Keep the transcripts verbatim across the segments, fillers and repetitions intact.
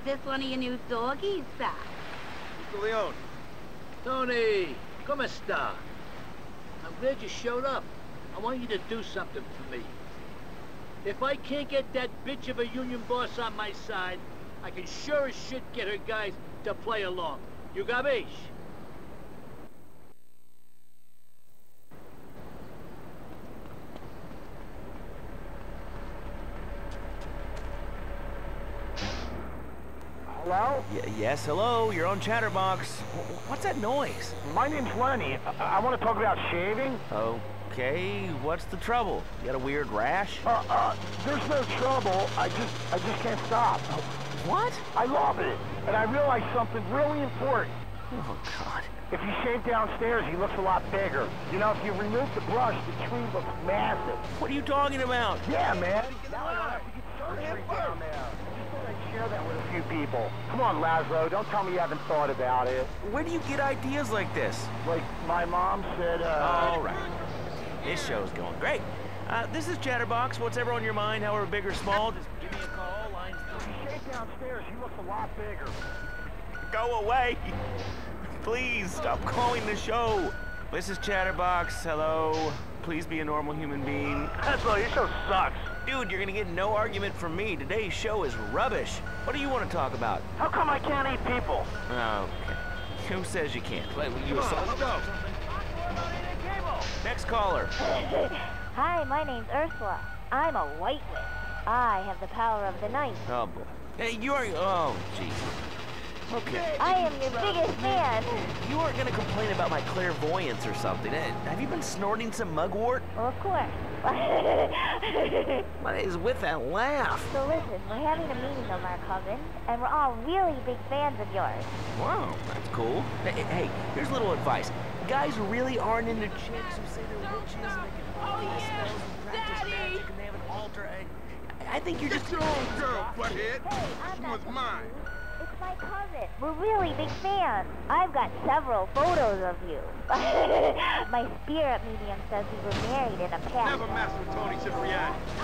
Is this one of your new doggies, sir? Mister Leone. Tony, come sta? I'm glad you showed up. I want you to do something for me. If I can't get that bitch of a union boss on my side, I can sure as shit get her guys to play along. You got me? Hello? Y yes, hello. You're on Chatterbox. W what's that noise? My name's Lenny. I, I want to talk about shaving. Okay. What's the trouble? You got a weird rash? Uh, uh, there's no trouble. I just, I just can't stop. What? I love it. And I realized something really important. Oh, God. If you shave downstairs, he looks a lot bigger. You know, if you remove the brush, the tree looks massive. What are you talking about? Yeah, man. Now I gotta get surgery down there. Share that with a few people. Come on, Lazlo, don't tell me you haven't thought about it. Where do you get ideas like this? Like my mom said, uh... All right. This show's going great. Uh, this is Chatterbox. Whatever on your mind, however big or small, just give me a call. Lines shake downstairs. He looks a lot bigger. Go away. Please, stop calling the show. This is Chatterbox. Hello. Please be a normal human being. Lazlo, your show sucks. Dude, you're gonna get no argument from me. Today's show is rubbish. What do you want to talk about? How come I can't eat people? Okay. Who says you can't? Like, you come on, let's go. Next caller. Hi, my name's Ursula. I'm a white witch. I have the power of the night. Oh, boy. Hey, you're... Oh, jeez. Okay. I am your biggest fan. You aren't gonna complain about my clairvoyance or something. Have you been snorting some mugwort? Well, of course. What is with that laugh? So listen, we're having a meeting over our coven, and we're all really big fans of yours. Wow, that's cool. Hey, hey, here's a little advice. Guys really aren't into chicks who say they're witches and they can follow the spells and practice magic and they have an altar. I, I think you're just... It's your own girl, butthead. She was mine. It's my cousin. We're really big fans. I've got several photos of you. My spirit medium says we were married in a past. Never mess with Tony Cipriano. I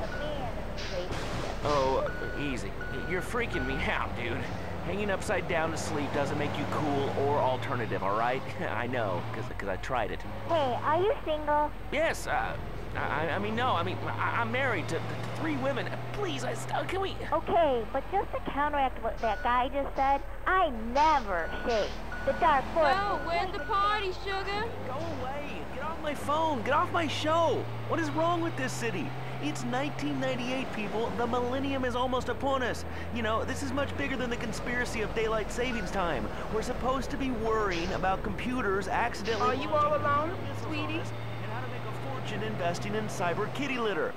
was the man of the relationship. Oh, easy. You're freaking me out, dude. Hanging upside down to sleep doesn't make you cool or alternative, all right? I know, because I tried it. Hey, are you single? Yes, uh... I, I mean, no, I mean, I, I'm married to, to three women. Please, I, can we... Okay, but just to counteract what that guy just said, I never shave. The dark forest... Well, where's the party, sugar? Go away. Get off my phone. Get off my show. What is wrong with this city? It's nineteen ninety-eight, people. The millennium is almost upon us. You know, this is much bigger than the conspiracy of daylight savings time. We're supposed to be worrying about computers accidentally... Are you all alone, sweetie? Investing in cyber kitty litter.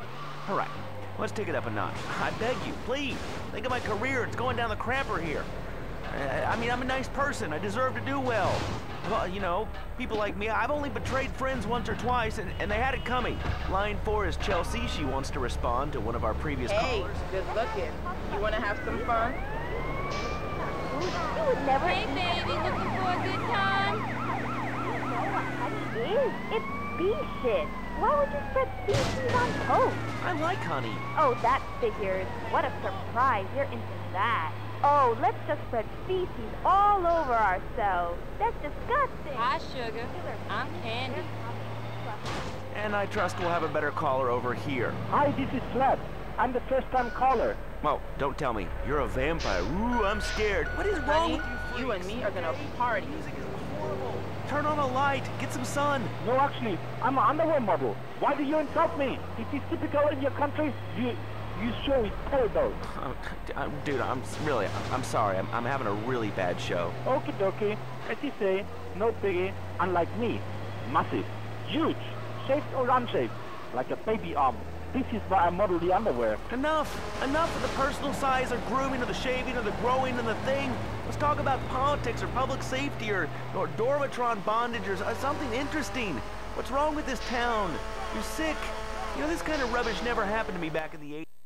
All right, let's take it up a notch. I beg you, please. Think of my career. It's going down the crapper here. I, I mean, I'm a nice person. I deserve to do well. Well, you know, people like me, I've only betrayed friends once or twice, and, and they had it coming. Line four is Chelsea. She wants to respond to one of our previous hey, callers. Hey, good looking. You want to have some fun? You would never... Hey, baby, looking for a good time? You know what honey is? It's bee shit. Why would you spread feces on toast? I like honey. Oh, that figures. What a surprise. You're into that. Oh, let's just spread feces all over ourselves. That's disgusting. Hi, sugar. I'm Candy. And I trust we'll have a better caller over here. Hi, this is Slab. I'm the first-time caller. Well, don't tell me. You're a vampire. Ooh, I'm scared. What is wrong honey, with you? You and me are gonna party. Music is horrible. Turn on a light. Get some sun. No, actually, I'm an underwear model. Why do you insult me? It is typical in your country. You, you show it terrible. Uh, dude, I'm really, I'm sorry. I'm, I'm having a really bad show. Okie dokie. As you say, no piggy. Unlike me, massive, huge, shaped or unshaped, like a baby arm. This is why I model the underwear. Enough! Enough of the personal size or grooming or the shaving or the growing and the thing. Let's talk about politics or public safety or, or Dormitron bondage or something interesting. What's wrong with this town? You're sick. You know, this kind of rubbish never happened to me back in the eighties.